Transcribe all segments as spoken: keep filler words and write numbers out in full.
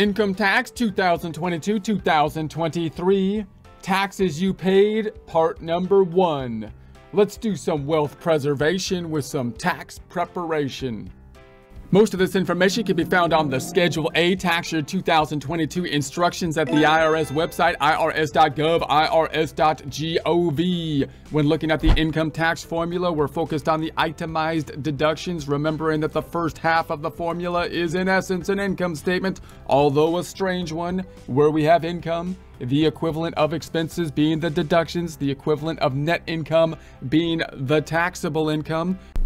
Income tax two thousand twenty-two to two thousand twenty-three, taxes you paid, part number one. Let's do some wealth preservation with some tax preparation. Most of this information can be found on the Schedule A Tax Year two thousand twenty-two instructions at the I R S website, I R S dot gov, I R S dot gov. When looking at the income tax formula, we're focused on the itemized deductions, remembering that the first half of the formula is in essence an income statement, although a strange one, where we have income, the equivalent of expenses being the deductions, the equivalent of net income being the taxable income.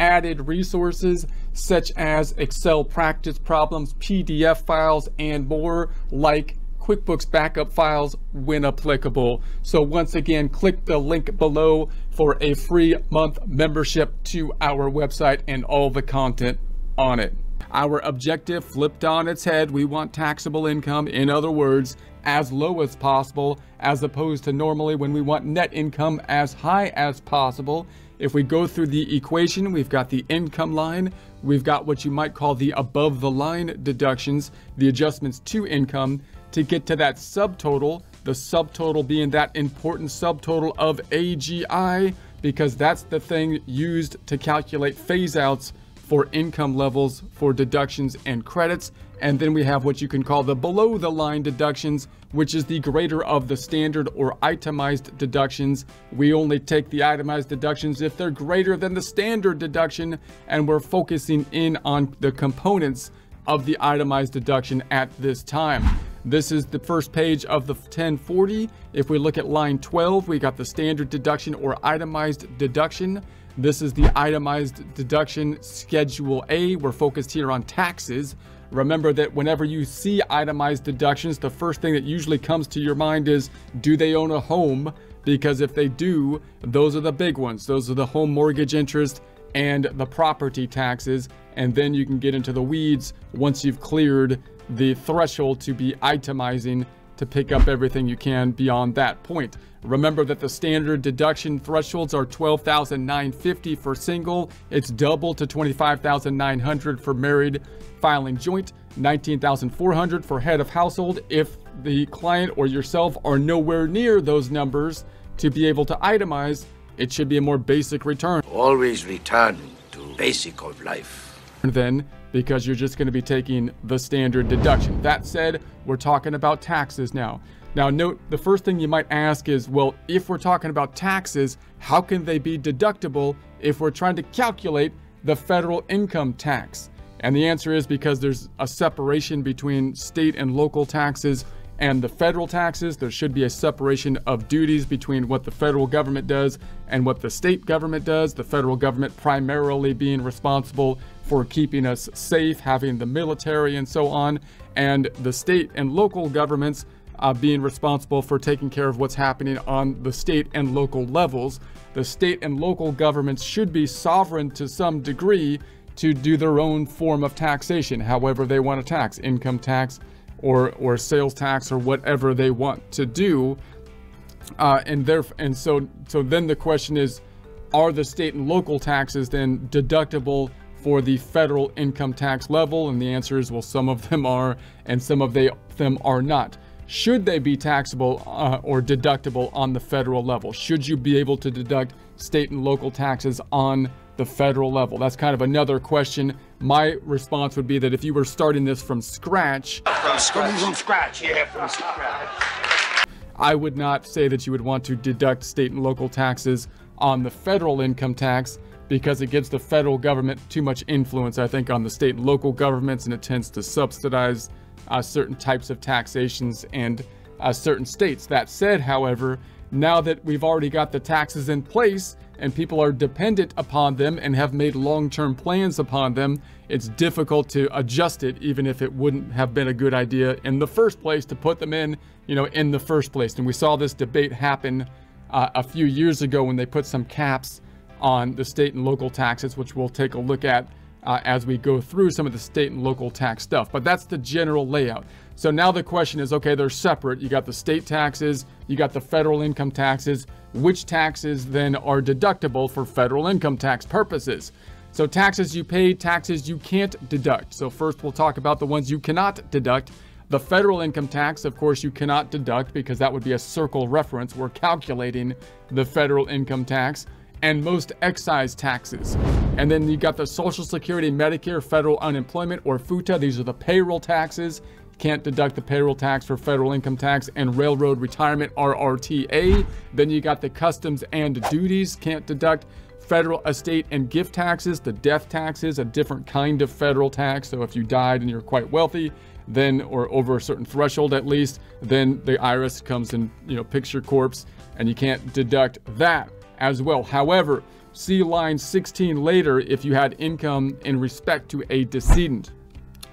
added resources such as Excel practice problems, P D F files, and more, like QuickBooks backup files when applicable. So once again, click the link below for a free month membership to our website and all the content on it. Our objective flipped on its head. We want taxable income, in other words, as low as possible, as opposed to normally when we want net income as high as possible. If we go through the equation, we've got the income line, we've got what you might call the above the line deductions, the adjustments to income, to get to that subtotal, the subtotal being that important subtotal of A G I, because that's the thing used to calculate phase outs for income levels, for deductions and credits. And then we have what you can call the below the line deductions, which is the greater of the standard or itemized deductions. We only take the itemized deductions if they're greater than the standard deduction, and we're focusing in on the components of the itemized deduction at this time. This is the first page of the ten forty. If we look at line twelve, we got the standard deduction or itemized deduction. This is the itemized deduction Schedule A. We're focused here on taxes. Remember that whenever you see itemized deductions, the first thing that usually comes to your mind is, do they own a home? Because if they do, those are the big ones. Those are the home mortgage interest and the property taxes. And then you can get into the weeds once you've cleared the threshold to be itemizing, to pick up everything you can beyond that point. Remember that the standard deduction thresholds are twelve thousand nine hundred fifty dollars for single. It's double to twenty-five thousand nine hundred dollars for married filing joint, nineteen thousand four hundred dollars for head of household. If the client or yourself are nowhere near those numbers to be able to itemize, it should be a more basic return. Always return to basic of life. Then, because you're just going to be taking the standard deduction. That said, we're talking about taxes now. Now note, the first thing you might ask is, well, if we're talking about taxes, how can they be deductible if we're trying to calculate the federal income tax? And the answer is because there's a separation between state and local taxes and the federal taxes. There should be a separation of duties between what the federal government does and what the state government does. The federal government primarily being responsible for keeping us safe, having the military and so on, and the state and local governments uh, being responsible for taking care of what's happening on the state and local levels. The state and local governments should be sovereign to some degree to do their own form of taxation, however they want to tax, income tax, or or sales tax, or whatever they want to do. Uh, and there, and so, so then the question is, are the state and local taxes then deductible for the federal income tax level? And the answer is, well, some of them are, and some of they, them are not. Should they be taxable uh, or deductible on the federal level? Should you be able to deduct state and local taxes on the federal level? That's kind of another question. My response would be that if you were starting this from scratch, from scratch, from scratch, yeah, from scratch, I would not say that you would want to deduct state and local taxes on the federal income tax, because it gives the federal government too much influence, I think, on the state and local governments, and it tends to subsidize uh, certain types of taxations and uh, certain states. That said, however, now that we've already got the taxes in place and people are dependent upon them and have made long-term plans upon them, it's difficult to adjust it, even if it wouldn't have been a good idea in the first place to put them in, you know, in the first place. And we saw this debate happen uh, a few years ago when they put some caps on the state and local taxes, which we'll take a look at uh, as we go through some of the state and local tax stuff. But that's the general layout. So now the question is, okay, they're separate. You got the state taxes, you got the federal income taxes. Which taxes then are deductible for federal income tax purposes? So taxes you pay, taxes you can't deduct. So first we'll talk about the ones you cannot deduct. The federal income tax, of course, you cannot deduct because that would be a circle reference. We're calculating the federal income tax and most excise taxes. And then you got the Social Security, Medicare, federal unemployment, or FUTA. These are the payroll taxes. Can't deduct the payroll tax for federal income tax, and railroad retirement, R R T A. Then you got the customs and duties, can't deduct. Federal estate and gift taxes, the death taxes, a different kind of federal tax. So if you died and you're quite wealthy, then, or over a certain threshold at least, then the I R S comes and, you know, picks your corpse, and you can't deduct that as well. However, see line sixteen later if you had income in respect to a decedent.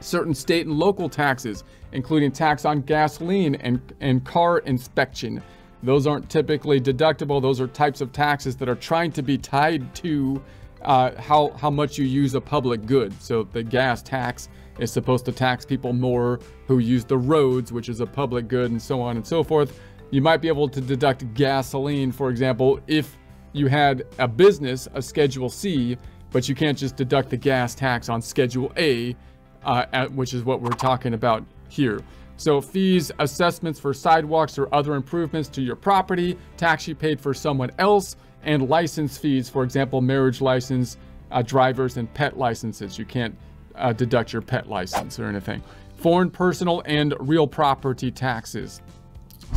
Certain state and local taxes, including tax on gasoline and, and car inspection. Those aren't typically deductible. Those are types of taxes that are trying to be tied to uh, how, how much you use a public good. So the gas tax is supposed to tax people more who use the roads, which is a public good, and so on and so forth. You might be able to deduct gasoline, for example, if you had a business, a Schedule C, but you can't just deduct the gas tax on Schedule A, uh, at, which is what we're talking about here. So fees, assessments for sidewalks or other improvements to your property, tax you paid for someone else, and license fees, for example, marriage license, uh, drivers, and pet licenses. You can't uh, deduct your pet license or anything. Foreign personal and real property taxes.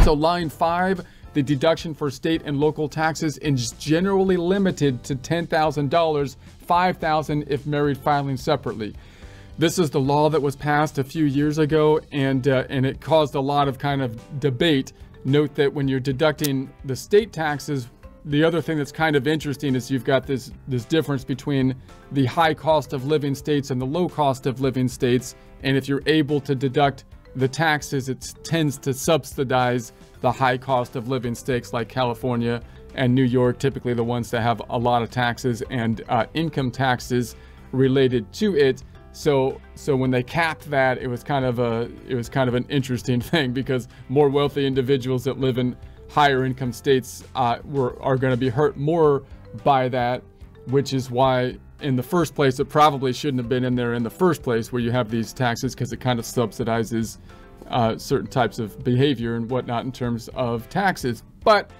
So line five, the deduction for state and local taxes is generally limited to ten thousand dollars, five thousand dollars if married filing separately. This is the law that was passed a few years ago, and uh, and it caused a lot of kind of debate. Note that when you're deducting the state taxes, the other thing that's kind of interesting is you've got this, this difference between the high cost of living states and the low cost of living states. And if you're able to deduct the taxes, it tends to subsidize the high cost of living states like California and New York, typically the ones that have a lot of taxes and uh, income taxes related to it. So, so when they capped that, it was kind of a, it was kind of an interesting thing, because more wealthy individuals that live in higher income states uh, were, are going to be hurt more by that, which is why in the first place, it probably shouldn't have been in there in the first place where you have these taxes, because it kind of subsidizes uh, certain types of behavior and whatnot in terms of taxes. But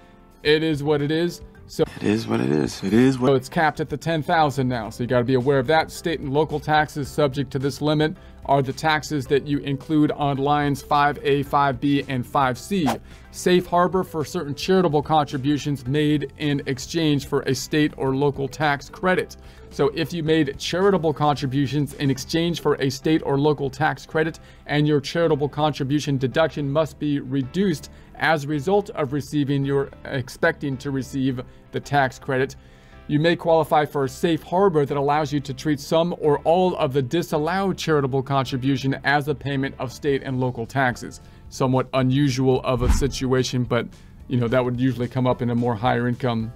it is what it is. So it is what it is. It is what. So it's capped at the ten thousand now. So you got to be aware of that. State and local taxes subject to this limit are the taxes that you include on lines five A, five B, and five C. Safe harbor for certain charitable contributions made in exchange for a state or local tax credit. So if you made charitable contributions in exchange for a state or local tax credit, and your charitable contribution deduction must be reduced as a result of receiving, you're expecting to receive the tax credit. You may qualify for a safe harbor that allows you to treat some or all of the disallowed charitable contribution as a payment of state and local taxes. Somewhat unusual of a situation, but you know, that would usually come up in a more higher income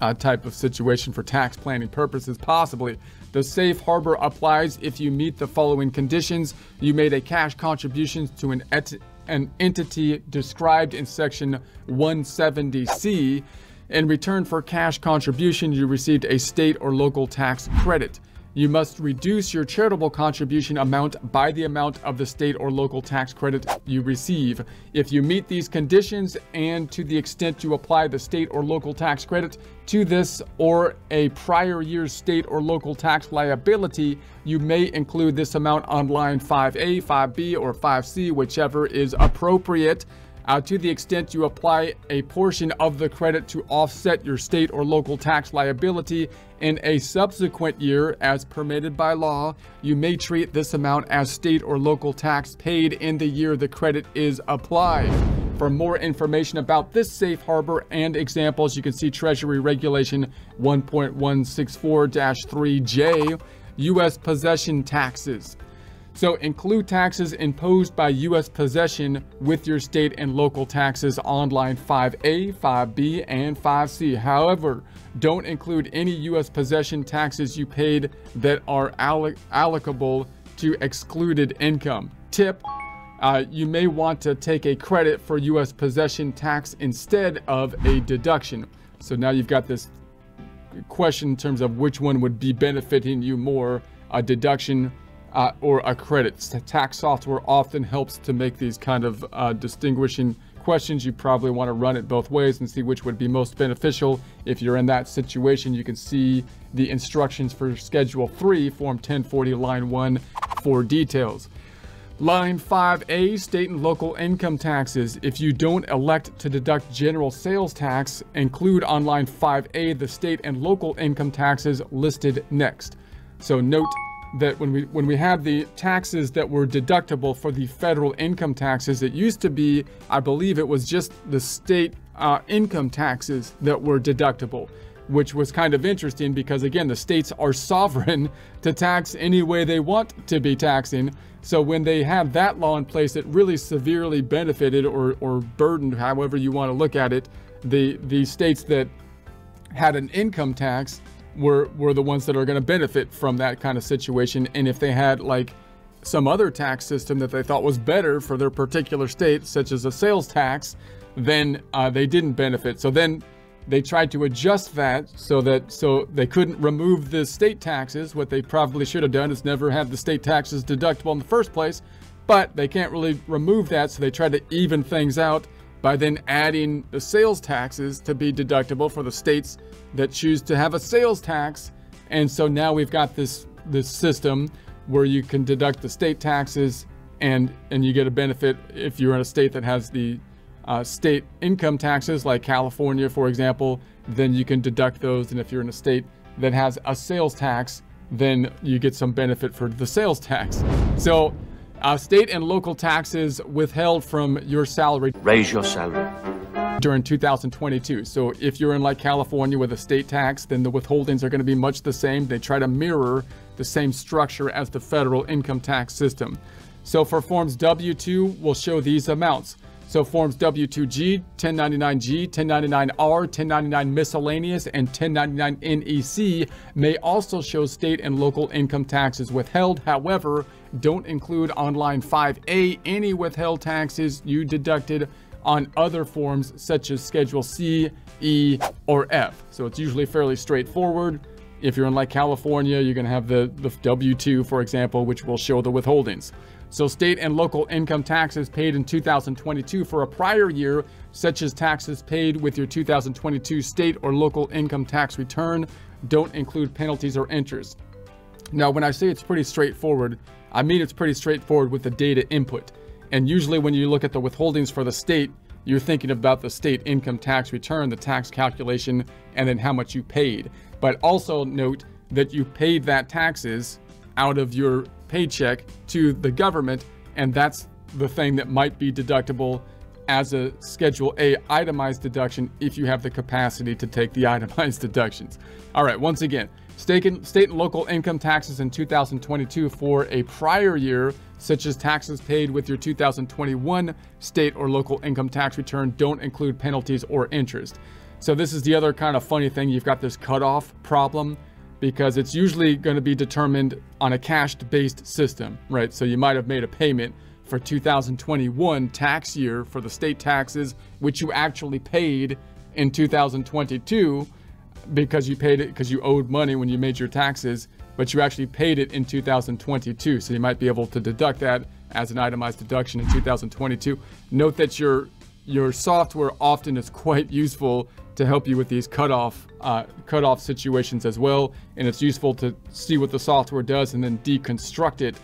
uh, type of situation for tax planning purposes, possibly. The safe harbor applies if you meet the following conditions. You made a cash contribution to an et- an entity described in section one seventy C. In return for cash contribution, you received a state or local tax credit. You must reduce your charitable contribution amount by the amount of the state or local tax credit you receive. If you meet these conditions, and to the extent you apply the state or local tax credit to this or a prior year's state or local tax liability, you may include this amount on line five A, five B, or five C, whichever is appropriate. Uh, to the extent you apply a portion of the credit to offset your state or local tax liability in a subsequent year, as permitted by law, you may treat this amount as state or local tax paid in the year the credit is applied. For more information about this safe harbor and examples, you can see Treasury Regulation one point one six four dash three J, U S possession taxes. So include taxes imposed by U S possession with your state and local taxes on line five A, five B, and five C. However, don't include any U S possession taxes you paid that are alloc- allocable to excluded income. Tip, uh, you may want to take a credit for U S possession tax instead of a deduction. So now you've got this question in terms of which one would be benefiting you more, a deduction Uh, or a credit. Tax software often helps to make these kind of uh, distinguishing questions. You probably want to run it both ways and see which would be most beneficial. If you're in that situation, you can see the instructions for Schedule three, Form ten forty, Line one, for details. Line five A, state and local income taxes. If you don't elect to deduct general sales tax, include on Line five A the state and local income taxes listed next. So note that when we when we have the taxes that were deductible for the federal income taxes, it used to be, I believe it was just the state uh, income taxes that were deductible, which was kind of interesting because, again, the states are sovereign to tax any way they want to be taxing. So when they had that law in place, it really severely benefited or, or burdened, however you want to look at it, the, the states that had an income tax Were, were the ones that are going to benefit from that kind of situation. And if they had like some other tax system that they thought was better for their particular state, such as a sales tax, then uh, they didn't benefit. So then they tried to adjust that so that so they couldn't remove the state taxes. What they probably should have done is never have the state taxes deductible in the first place, but they can't really remove that. So they tried to even things out by then adding the sales taxes to be deductible for the states that choose to have a sales tax. And so now we've got this this system where you can deduct the state taxes and and you get a benefit if you're in a state that has the uh, state income taxes, like California, for example, then you can deduct those. And if you're in a state that has a sales tax, then you get some benefit for the sales tax. So Uh, state and local taxes withheld from your salary. Raise your salary. During two thousand twenty-two. So if you're in like California with a state tax, then the withholdings are going to be much the same. They try to mirror the same structure as the federal income tax system. So for forms W two, we'll show these amounts. So forms W two G, ten ninety-nine G, ten ninety-nine R, ten ninety-nine miscellaneous, and ten ninety-nine N E C may also show state and local income taxes withheld. However, don't include on line five A any withheld taxes you deducted on other forms such as Schedule C, E, or F. So it's usually fairly straightforward. If you're in like California, you're going to have the, the W two, for example, which will show the withholdings. So state and local income taxes paid in two thousand twenty-two for a prior year, such as taxes paid with your two thousand twenty-two state or local income tax return, don't include penalties or interest. Now, when I say it's pretty straightforward, I mean it's pretty straightforward with the data input. And usually when you look at the withholdings for the state, you're thinking about the state income tax return, the tax calculation, and then how much you paid. But also note that you paid that taxes out of your paycheck to the government, and that's the thing that might be deductible as a Schedule A itemized deduction if you have the capacity to take the itemized deductions. All right, once again, state and local income taxes in two thousand twenty-two for a prior year, such as taxes paid with your two thousand twenty-one state or local income tax return, don't include penalties or interest. So this is the other kind of funny thing. You've got this cutoff problem, because it's usually going to be determined on a cash-based system, right? So you might have made a payment for two thousand twenty-one tax year for the state taxes, which you actually paid in two thousand twenty-two because you paid it because you owed money when you made your taxes, but you actually paid it in two thousand twenty-two. So you might be able to deduct that as an itemized deduction in two thousand twenty-two. Note that your your software often is quite useful to help you with these cutoff uh, cutoff situations as well. And it's useful to see what the software does and then deconstruct it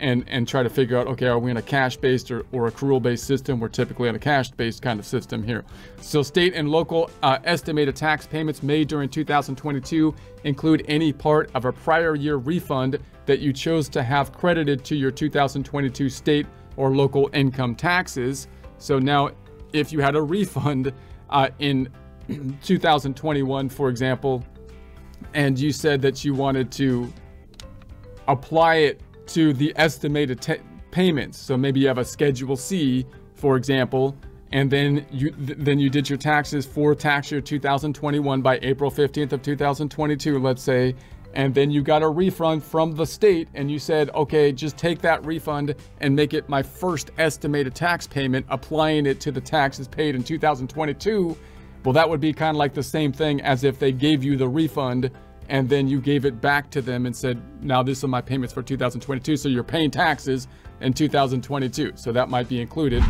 and, and try to figure out, okay, are we in a cash-based or, or accrual-based system? We're typically in a cash-based kind of system here. So state and local uh, estimated tax payments made during two thousand twenty-two include any part of a prior year refund that you chose to have credited to your two thousand twenty-two state or local income taxes. So now if you had a refund uh, in two thousand twenty-one, for example, and you said that you wanted to apply it to the estimated payments. So maybe you have a Schedule C, for example, and then you th then you did your taxes for tax year two thousand twenty-one by April fifteenth of two thousand twenty-two, let's say, and then you got a refund from the state and you said, okay, just take that refund and make it my first estimated tax payment, applying it to the taxes paid in two thousand twenty-two. Well, that would be kind of like the same thing as if they gave you the refund and then you gave it back to them and said, now this is my payments for two thousand twenty-two. So you're paying taxes in two thousand twenty-two. So that might be included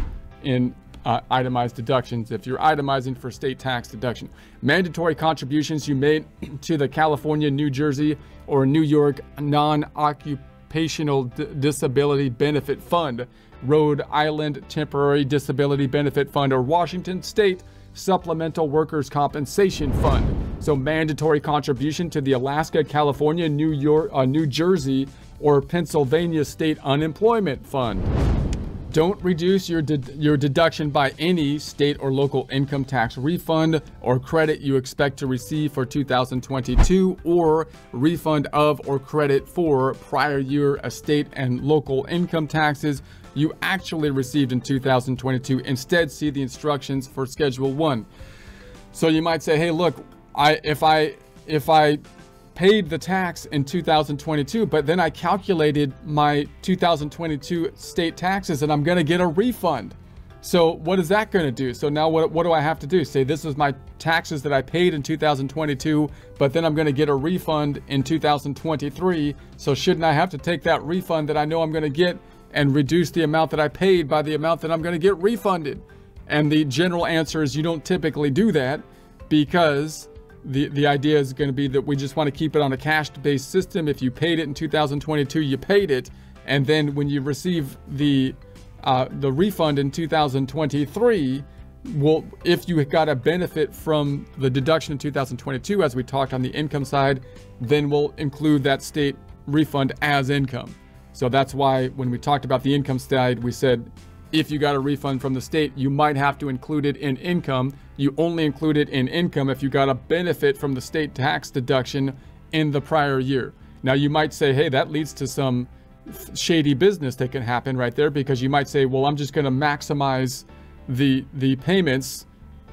in uh, itemized deductions if you're itemizing for state tax deduction. Mandatory contributions you made to the California, New Jersey, or New York non-occupational disability benefit fund, Rhode Island temporary disability benefit fund, or Washington state supplemental workers compensation fund. So mandatory contribution to the Alaska, California, New York, uh, New Jersey, or Pennsylvania state unemployment fund. Don't reduce your de your deduction by any state or local income tax refund or credit you expect to receive for two thousand twenty-two, or refund of or credit for prior year estate and local income taxes you actually received in two thousand twenty-two. Instead, see the instructions for Schedule one. So you might say, hey, look, I if I if I paid the tax in two thousand twenty-two, but then I calculated my two thousand twenty-two state taxes and I'm going to get a refund. So what is that going to do? So now what, what do I have to do? Say this is my taxes that I paid in two thousand twenty-two, but then I'm going to get a refund in two thousand twenty-three. So shouldn't I have to take that refund that I know I'm going to get and reduce the amount that I paid by the amount that I'm going to get refunded? And the general answer is you don't typically do that, because The, the idea is going to be that we just want to keep it on a cash-based system. If you paid it in two thousand twenty-two, you paid it. And then when you receive the, uh, the refund in two thousand twenty-three, well, if you got a benefit from the deduction in two thousand twenty-two, as we talked on the income side, then we'll include that state refund as income. So that's why when we talked about the income side, we said, if you got a refund from the state, you might have to include it in income. You only include it in income if you got a benefit from the state tax deduction in the prior year. Now you might say, hey, that leads to some shady business that can happen right there, because you might say, well, I'm just going to maximize the, the payments,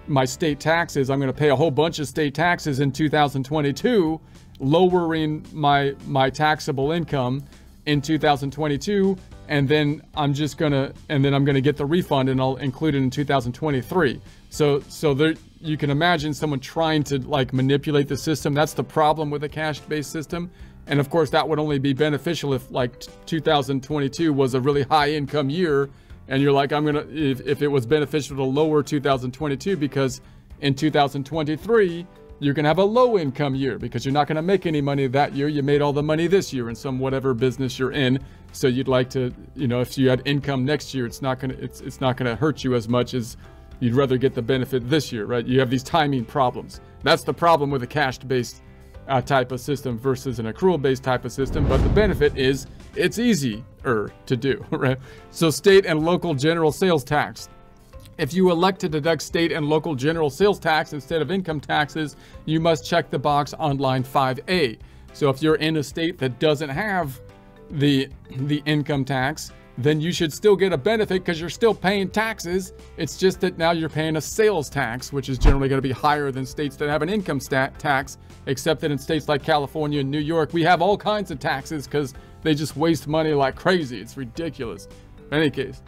my state taxes. I'm going to pay a whole bunch of state taxes in two thousand twenty-two, lowering my, my taxable income in two thousand twenty-two. And then I'm just gonna, and then I'm gonna get the refund and I'll include it in two thousand twenty-three. So, so there, you can imagine someone trying to like manipulate the system. That's the problem with a cash-based system. And of course that would only be beneficial if like two thousand twenty-two was a really high income year. And you're like, I'm gonna, if, if it was beneficial to lower two thousand twenty-two, because in two thousand twenty-three, you're gonna have a low income year because you're not gonna make any money that year. You made all the money this year in some whatever business you're in. So you'd like to, you know, if you had income next year, it's not gonna, it's, it's not gonna hurt you as much as you'd rather get the benefit this year, right? You have these timing problems. That's the problem with a cash-based uh, type of system versus an accrual-based type of system. But the benefit is it's easier to do, right? So state and local general sales tax. If you elect to deduct state and local general sales tax instead of income taxes, you must check the box on line five A. So if you're in a state that doesn't have the the income tax, then you should still get a benefit because you're still paying taxes. It's just that now you're paying a sales tax, which is generally going to be higher than states that have an income stat tax, except that in states like California and New York, we have all kinds of taxes because they just waste money like crazy. It's ridiculous. In any case,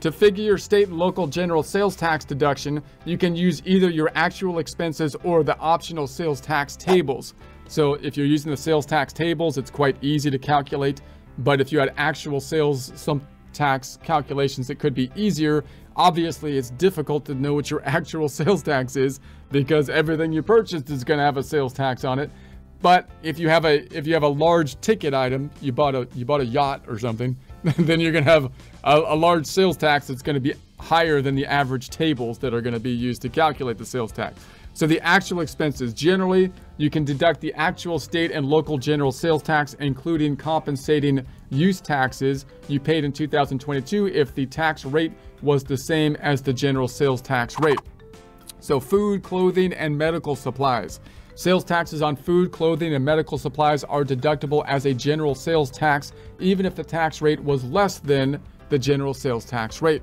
to figure your state and local general sales tax deduction, you can use either your actual expenses or the optional sales tax tables. So if you're using the sales tax tables, it's quite easy to calculate. But if you had actual sales, some tax calculations, it could be easier. Obviously, it's difficult to know what your actual sales tax is because everything you purchased is going to have a sales tax on it. But if you have a if you have a large ticket item, you bought a you bought a yacht or something, then you're going to have a, a large sales tax that's going to be higher than the average tables that are going to be used to calculate the sales tax. So the actual expenses, generally, you can deduct the actual state and local general sales tax, including compensating use taxes you paid in two thousand twenty-two if the tax rate was the same as the general sales tax rate. So food, clothing, and medical supplies. Sales taxes on food, clothing, and medical supplies are deductible as a general sales tax, even if the tax rate was less than the general sales tax rate.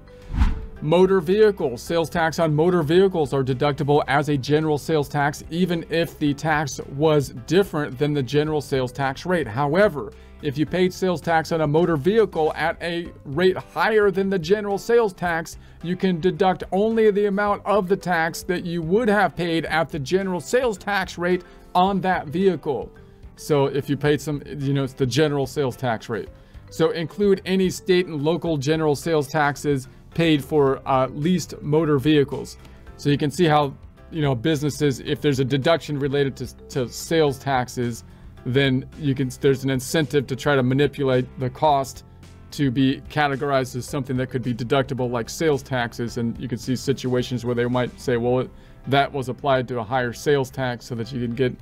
Motor vehicles. Sales tax on motor vehicles are deductible as a general sales tax, even if the tax was different than the general sales tax rate. However, if you paid sales tax on a motor vehicle at a rate higher than the general sales tax, you can deduct only the amount of the tax that you would have paid at the general sales tax rate on that vehicle. So if you paid some, you know, it's the general sales tax rate. So include any state and local general sales taxes paid for uh, leased motor vehicles. So you can see how, you know, businesses, if there's a deduction related to, to sales taxes, then you can, there's an incentive to try to manipulate the cost to be categorized as something that could be deductible, like sales taxes. And you can see situations where they might say, well, it, that was applied to a higher sales tax so that you can get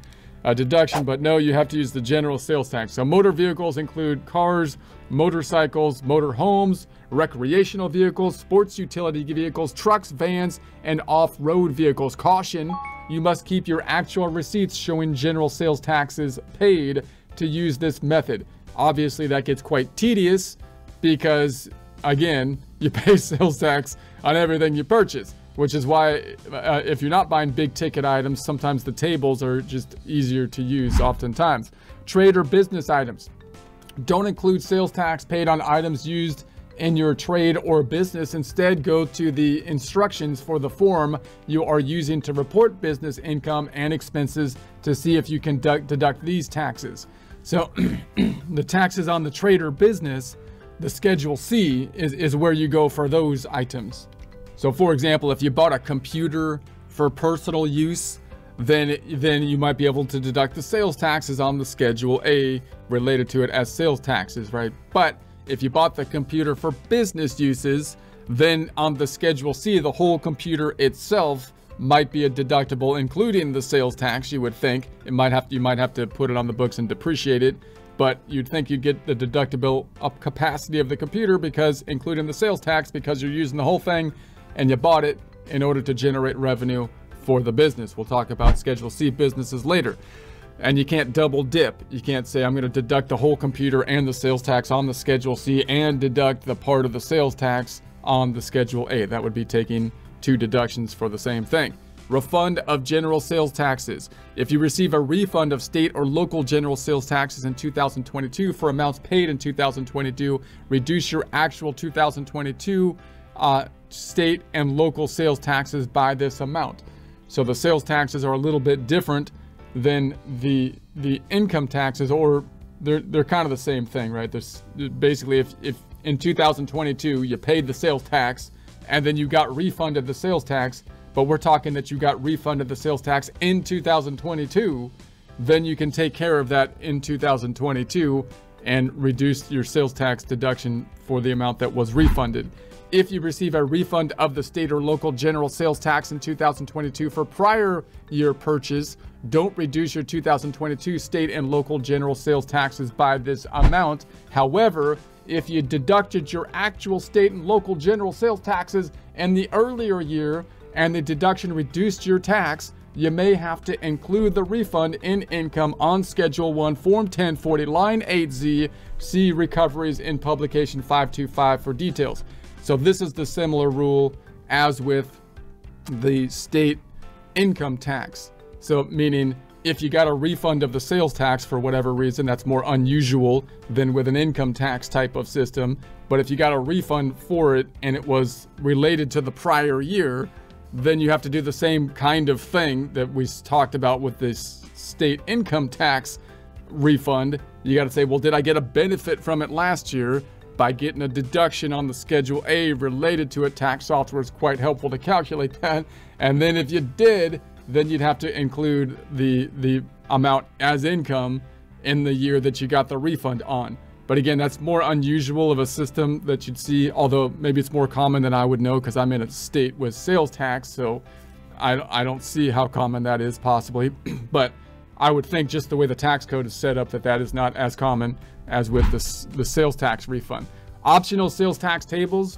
a deduction, but no, you have to use the general sales tax. So motor vehicles include cars, motorcycles, motor homes, recreational vehicles, sports utility vehicles, trucks, vans, and off-road vehicles. Caution, you must keep your actual receipts showing general sales taxes paid to use this method. Obviously, that gets quite tedious because, again, you pay sales tax on everything you purchase. Which is why uh, if you're not buying big ticket items, sometimes the tables are just easier to use oftentimes. Trade or business items. Don't include sales tax paid on items used in your trade or business. Instead, go to the instructions for the form you are using to report business income and expenses to see if you can deduct these taxes. So the taxes on the trade or business, the Schedule C is, is where you go for those items. So for example, if you bought a computer for personal use, then, then you might be able to deduct the sales taxes on the Schedule A related to it as sales taxes, right? But if you bought the computer for business uses, then on the Schedule C, the whole computer itself might be a deductible, including the sales tax, you would think. It might have to, you might have to put it on the books and depreciate it, but you'd think you'd get the deductible up capacity of the computer because including the sales tax, because you're using the whole thing, and you bought it in order to generate revenue for the business. We'll talk about Schedule C businesses later. And you can't double dip. You can't say, I'm going to deduct the whole computer and the sales tax on the Schedule C and deduct the part of the sales tax on the Schedule A. That would be taking two deductions for the same thing. Refund of general sales taxes. If you receive a refund of state or local general sales taxes in two thousand twenty-two for amounts paid in two thousand twenty-two, reduce your actual two thousand twenty-two uh, state and local sales taxes by this amount. So the sales taxes are a little bit different than the the income taxes, or they're they're kind of the same thing, right? There's basically, if, if in two thousand twenty-two you paid the sales tax and then you got refunded the sales tax, but we're talking that you got refunded the sales tax in two thousand twenty-two, then you can take care of that in two thousand twenty-two and reduce your sales tax deduction for the amount that was refunded. If you receive a refund of the state or local general sales tax in two thousand twenty-two for prior year purchase, don't reduce your two thousand twenty-two state and local general sales taxes by this amount. However, if you deducted your actual state and local general sales taxes in the earlier year and the deduction reduced your tax, you may have to include the refund in income on Schedule one, Form ten forty, Line eight Z, see Recoveries in Publication five two five for details. So this is the similar rule as with the state income tax. So meaning if you got a refund of the sales tax for whatever reason, that's more unusual than with an income tax type of system. But if you got a refund for it and it was related to the prior year, then you have to do the same kind of thing that we talked about with this state income tax refund. You got to say, well, did I get a benefit from it last year? By getting a deduction on the Schedule A related to it. Tax software is quite helpful to calculate that. And then if you did, then you'd have to include the, the amount as income in the year that you got the refund on. But again, that's more unusual of a system that you'd see, although maybe it's more common than I would know because I'm in a state with sales tax, so I, I don't see how common that is possibly. But I would think just the way the tax code is set up that that is not as common as with the, the sales tax refund. Optional sales tax tables.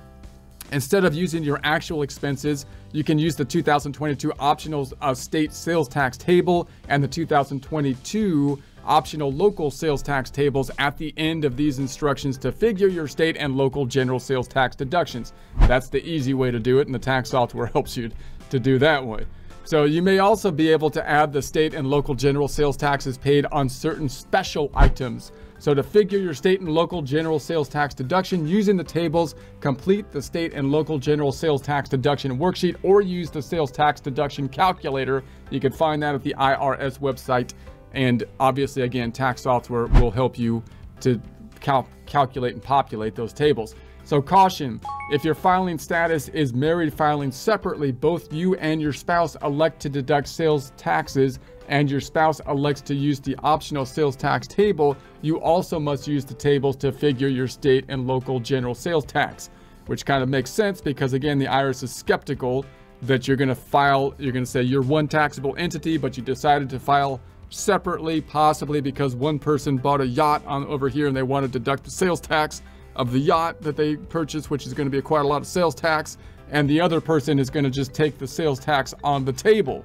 Instead of using your actual expenses, you can use the two thousand twenty-two optional uh, state sales tax table and the two thousand twenty-two optional local sales tax tables at the end of these instructions to figure your state and local general sales tax deductions. That's the easy way to do it, and the tax software helps you to do that way. So you may also be able to add the state and local general sales taxes paid on certain special items. So to figure your state and local general sales tax deduction using the tables, complete the state and local general sales tax deduction worksheet or use the sales tax deduction calculator. You can find that at the I R S website. And obviously, again, tax software will help you to cal- calculate and populate those tables. So caution, if your filing status is married filing separately, both you and your spouse elect to deduct sales taxes and your spouse elects to use the optional sales tax table, you also must use the tables to figure your state and local general sales tax, which kind of makes sense because, again, the I R S is skeptical that you're going to file, you're going to say you're one taxable entity, but you decided to file separately, possibly because one person bought a yacht on over here and they want to deduct the sales tax of the yacht that they purchased, which is going to be quite a lot of sales tax, and the other person is going to just take the sales tax on the table.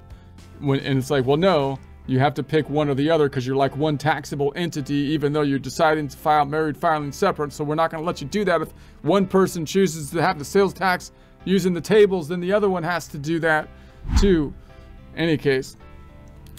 When, and it's like, well, no, you have to pick one or the other because you're like one taxable entity, even though you're deciding to file married filing separate. So we're not going to let you do that. If one person chooses to have the sales tax using the tables, then the other one has to do that too. In any case,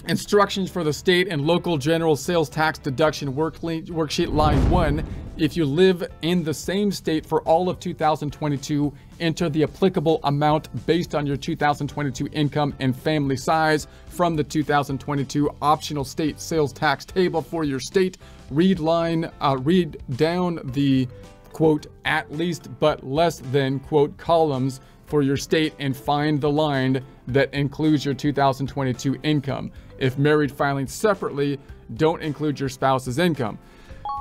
instructions for the state and local general sales tax deduction worksheet, line one. If you live in the same state for all of two thousand twenty-two, enter the applicable amount based on your two thousand twenty-two income and family size from the two thousand twenty-two optional state sales tax table for your state. Read line, uh, read down the quote at least but less than quote columns for your state and find the line that includes your two thousand twenty-two income. If married filing separately, don't include your spouse's income.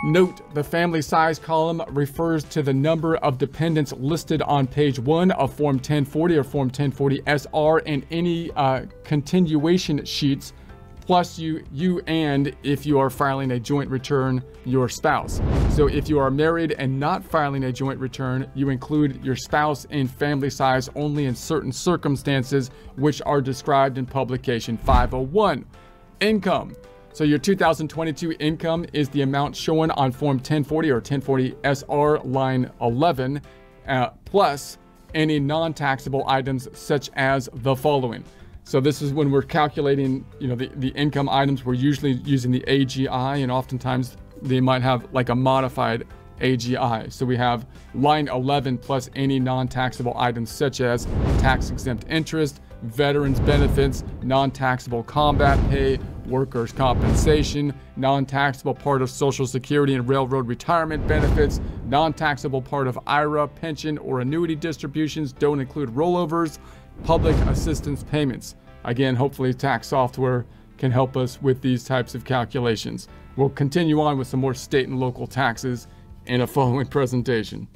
Note, the family size column refers to the number of dependents listed on page one of Form ten forty or Form ten forty S R and any uh, continuation sheets, plus you, you and if you are filing a joint return, your spouse. So if you are married and not filing a joint return, you include your spouse in family size only in certain circumstances, which are described in publication five oh one. Income. So your two thousand twenty-two income is the amount shown on Form ten forty or ten forty S R line eleven, uh, plus any non-taxable items such as the following. So this is when we're calculating, you know, the, the income items, we're usually using the A G I, and oftentimes they might have like a modified A G I. So we have line eleven plus any non-taxable items such as tax-exempt interest, veterans benefits, non-taxable combat pay, workers' compensation, non-taxable part of Social Security and railroad retirement benefits, non-taxable part of I R A, pension, or annuity distributions, don't include rollovers, public assistance payments. Again, hopefully tax software can help us with these types of calculations. We'll continue on with some more state and local taxes in a following presentation.